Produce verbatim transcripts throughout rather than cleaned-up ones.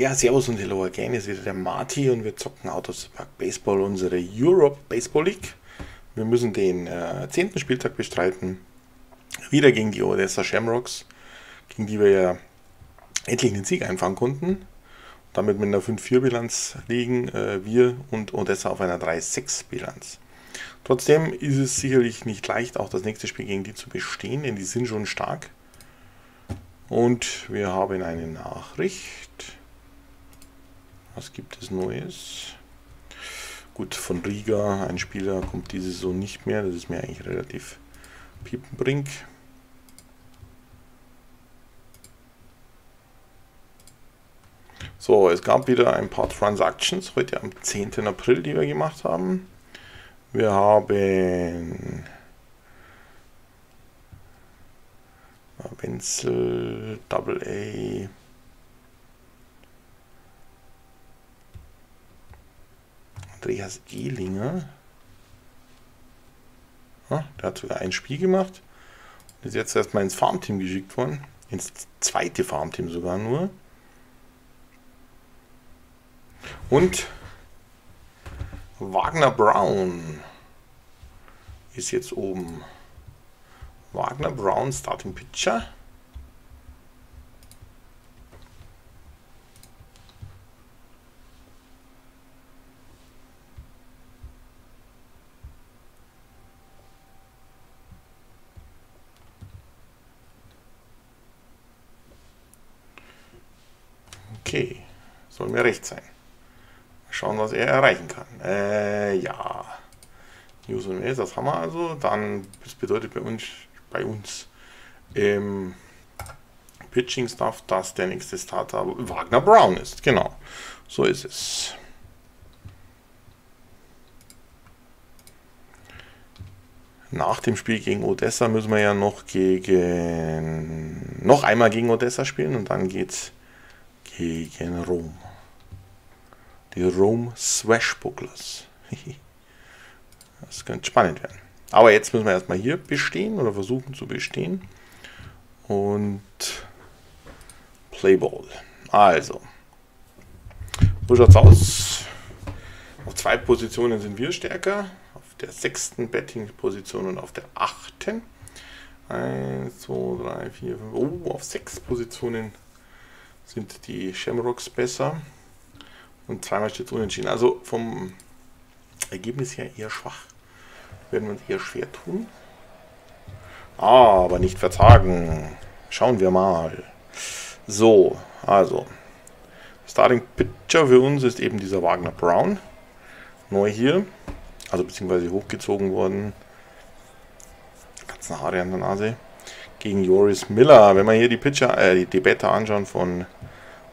Ja, servus und hello again, es ist wieder der Marty und wir zocken Out of the Park Baseball, unsere Europe Baseball League. Wir müssen den äh, zehnten Spieltag bestreiten, wieder gegen die Odessa Shamrocks, gegen die wir ja endlich den Sieg einfahren konnten. Und damit mit einer fünf vier Bilanz liegen äh, wir und Odessa auf einer drei sechs Bilanz. Trotzdem ist es sicherlich nicht leicht, auch das nächste Spiel gegen die zu bestehen, denn die sind schon stark. Und wir haben eine Nachricht. Was gibt es Neues? Gut, von Riga, ein Spieler kommt diese Saison nicht mehr. Das ist mir eigentlich relativ piepenbrink. So, es gab wieder ein paar Transactions heute am zehnten April, die wir gemacht haben. Wir haben Wenzel A A. Andreas Ehlinger, ja, der hat sogar ein Spiel gemacht und ist jetzt erstmal ins Farmteam geschickt worden, ins zweite Farmteam sogar nur. Und Wagner Brown ist jetzt oben. Wagner Brown, Starting Pitcher. Okay, soll mir recht sein. Mal schauen, was er erreichen kann. Äh, ja. News und Mails, das haben wir also. Dann, das bedeutet bei uns, bei uns im Pitching Staff, dass der nächste Starter Wagner Brown ist. Genau, so ist es. Nach dem Spiel gegen Odessa müssen wir ja noch gegen, noch einmal gegen Odessa spielen und dann geht's gegen Rom. Die Rom Swashbucklers. Das könnte spannend werden. Aber jetzt müssen wir erstmal hier bestehen oder versuchen zu bestehen. Und Playball. Also. So schaut's aus. Auf zwei Positionen sind wir stärker. Auf der sechsten Betting-Position und auf der achten. eins, zwei, drei, vier, fünf. Oh, auf sechs Positionen sind die Shamrocks besser und zweimal steht es unentschieden. Also vom Ergebnis her eher schwach. Werden wir uns eher schwer tun. Ah, aber nicht verzagen. Schauen wir mal. So, also. Starting Pitcher für uns ist eben dieser Wagner Brown. Neu hier. Also beziehungsweise hochgezogen worden. Ganzen Haare an der Nase. Gegen Joris Miller. Wenn wir hier die Pitcher, äh, die Debatte anschauen von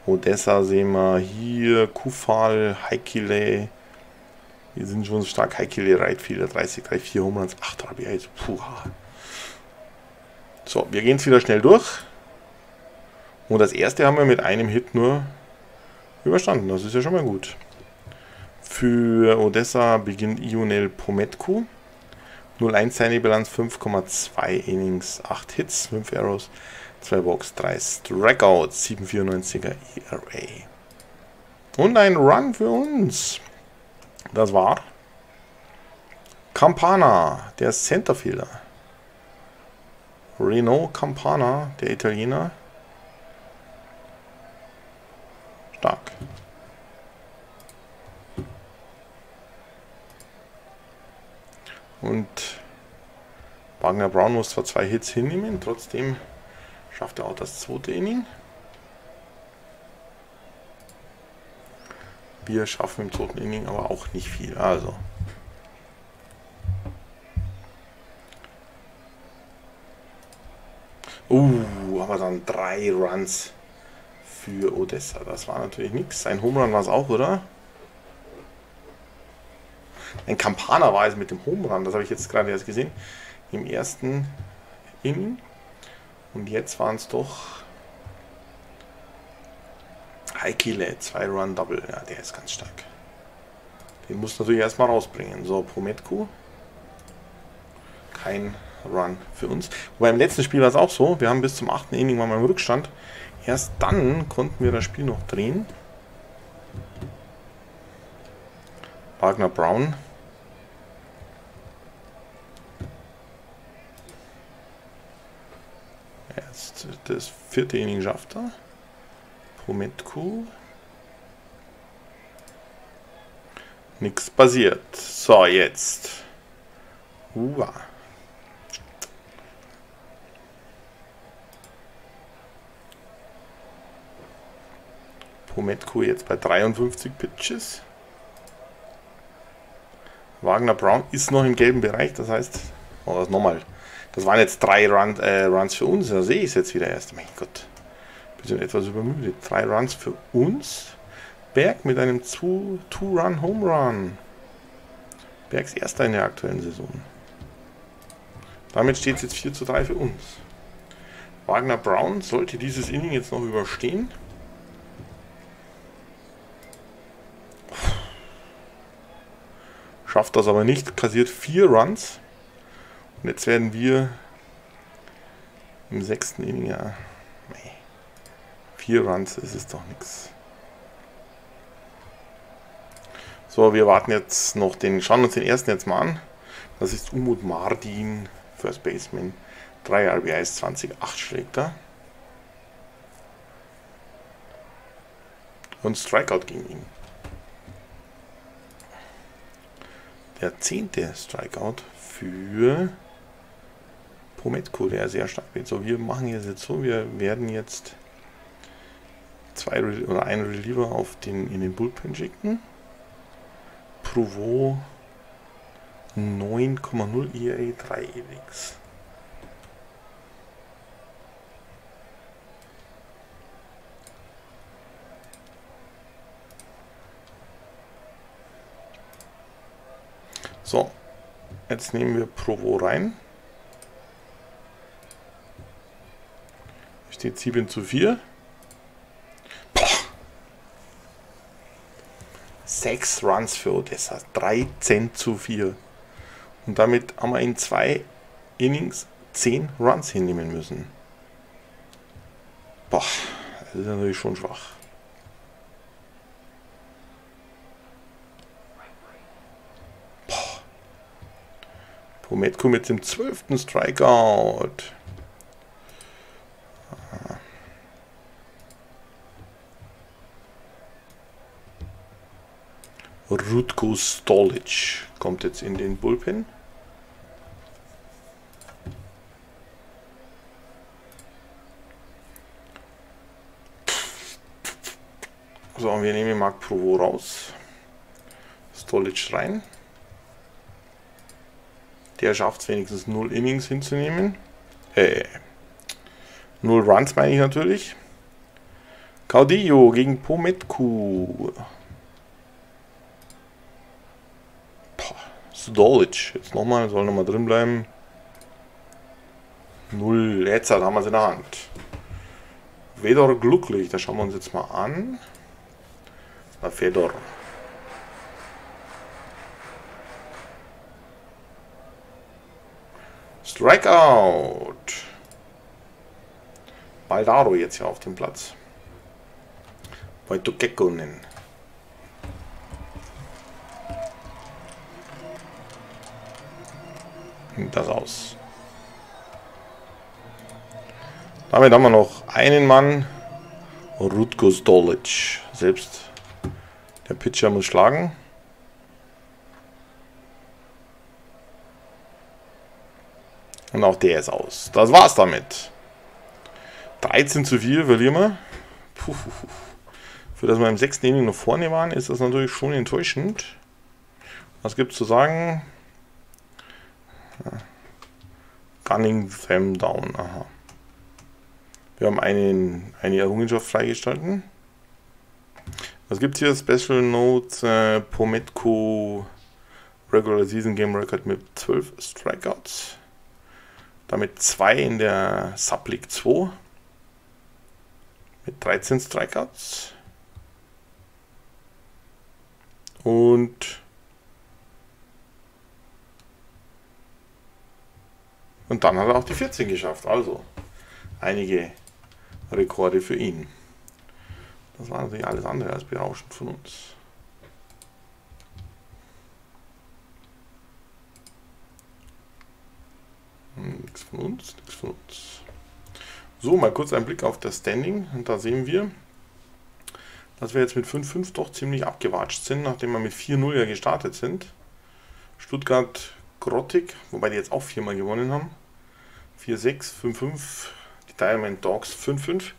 Odessa, sehen wir hier Kufal, Heikkilä. Die sind schon stark. Heikkilä reiht viele dreißig, drei vier Home Runs, acht R B Is. Puh. So, wir gehen es wieder schnell durch. Und das erste haben wir mit einem Hit nur überstanden. Das ist ja schon mal gut. Für Odessa beginnt Ionel Pometcu. null eins seine Bilanz, fünf Komma zwei Innings, acht Hits, fünf Errors, zwei Walks, drei Strikeouts, sieben Komma vierundneunziger E R A. Und ein Run für uns. Das war Campana, der Centerfielder. Reno Campana, der Italiener. Stark. Und Wagner Brown muss zwar zwei Hits hinnehmen, trotzdem schafft er auch das zweite Inning. Wir schaffen im zweiten Inning aber auch nicht viel. Also Uh, aber dann drei Runs für Odessa. Das war natürlich nichts. Ein Home Run war es auch, oder? Ein Campana war es mit dem Home Run, das habe ich jetzt gerade erst gesehen, im ersten Inning. Und jetzt waren es doch Heikkilä, zwei Run Double, ja, der ist ganz stark. Den muss natürlich erstmal rausbringen. So, Pometcu, kein Run für uns. Wobei im letzten Spiel war es auch so, wir haben bis zum achten Inning mal im Rückstand. Erst dann konnten wir das Spiel noch drehen. Wagner Brown. Jetzt das vierte Inning schafft er. Pometcu. Nichts passiert. So, jetzt. Uah. Pometcu jetzt bei dreiundfünfzig Pitches. Wagner Brown ist noch im gelben Bereich, das heißt, oh, das nochmal. Das waren jetzt drei Run, äh, Runs für uns, da sehe ich es jetzt wieder erst. Mein Gott, bisschen etwas übermüdet. Drei Runs für uns. Berg mit einem Two-Run-Home-Run. Bergs erster in der aktuellen Saison. Damit steht es jetzt vier zu drei für uns. Wagner Brown sollte dieses Inning jetzt noch überstehen. Schafft das aber nicht, kassiert vier Runs. Und jetzt werden wir im sechsten Inning, ja, nee, vier Runs ist es doch nichts. So, wir warten jetzt noch den, schauen uns den ersten jetzt mal an. Das ist Umut Mardin, First Baseman, drei R B Is, zwanzig, acht schlägt er. Und Strikeout gegen ihn. Der zehnte Strikeout für Pometcu, der sehr stark wird. So, wir machen es jetzt so, wir werden jetzt zwei Re oder einen Reliever auf den, in den Bullpen schicken. Provo neun Komma null E R A, drei E W X. So, jetzt nehmen wir Provo rein. Steht sieben zu vier. sechs Runs für Odessa, dreizehn zu vier. Und damit haben wir in zwei Innings zehn Runs hinnehmen müssen. Boah, das ist natürlich schon schwach. Boah. Pometcu mit dem zwölften Strikeout. Rutko Stolic kommt jetzt in den Bullpen. So, und wir nehmen Marc Provo raus. Stolic rein. Der schafft es wenigstens null Innings hinzunehmen. Äh, null Runs meine ich natürlich. Caudillo gegen Pometcu. Stolic, jetzt nochmal, soll nochmal drin bleiben. Null, jetzt haben wir es in der Hand. Fedor glücklich, das schauen wir uns jetzt mal an. Na, Fedor. Strikeout. Baldaro jetzt hier auf dem Platz. Bei Tukekkonen. Das aus. Damit haben wir noch einen Mann. Rutko Stolic. Selbst der Pitcher muss schlagen. Und auch der ist aus. Das war's damit. dreizehn zu vier verlieren wir. Puh, puh, puh. Für das wir im sechsten Inning noch vorne waren, ist das natürlich schon enttäuschend. Was gibt's zu sagen? Gunning them down. Aha. Wir haben einen, eine Errungenschaft freigestalten. Was gibt es hier? Special Notes. Äh, Pometcu Regular Season Game Record mit zwölf Strikeouts. Damit zwei in der Sub League zwei. Mit dreizehn Strikeouts. Und Und dann hat er auch die vierzehn geschafft, also einige Rekorde für ihn. Das war natürlich alles andere als berauschend von uns. von uns, nichts von uns. So, mal kurz ein Blick auf das Standing. Und da sehen wir, dass wir jetzt mit fünf fünf doch ziemlich abgewatscht sind, nachdem wir mit vier null ja gestartet sind. Stuttgart grottig, wobei die jetzt auch viermal gewonnen haben. vier sechs, fünf fünf, die Diamond Dogs fünf fünf,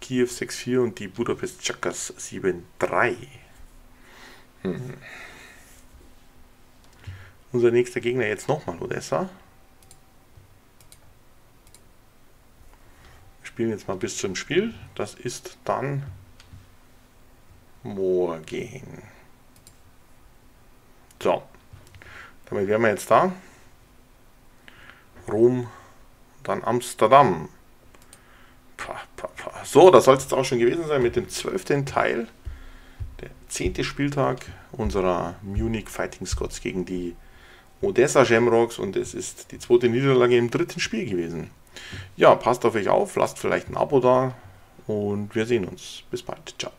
Kiew sechs vier und die Budapest Chakras sieben drei. Hm. Unser nächster Gegner jetzt nochmal Odessa. Wir spielen jetzt mal bis zum Spiel. Das ist dann morgen. So. Damit wären wir jetzt da. Rom, dann Amsterdam. Pa, pa, pa. So, das soll es jetzt auch schon gewesen sein mit dem zwölften Teil. Der zehnte Spieltag unserer Munich Fighting Scots gegen die Odessa Shamrocks. Und es ist die zweite Niederlage im dritten Spiel gewesen. Ja, passt auf euch auf, lasst vielleicht ein Abo da und wir sehen uns. Bis bald, ciao.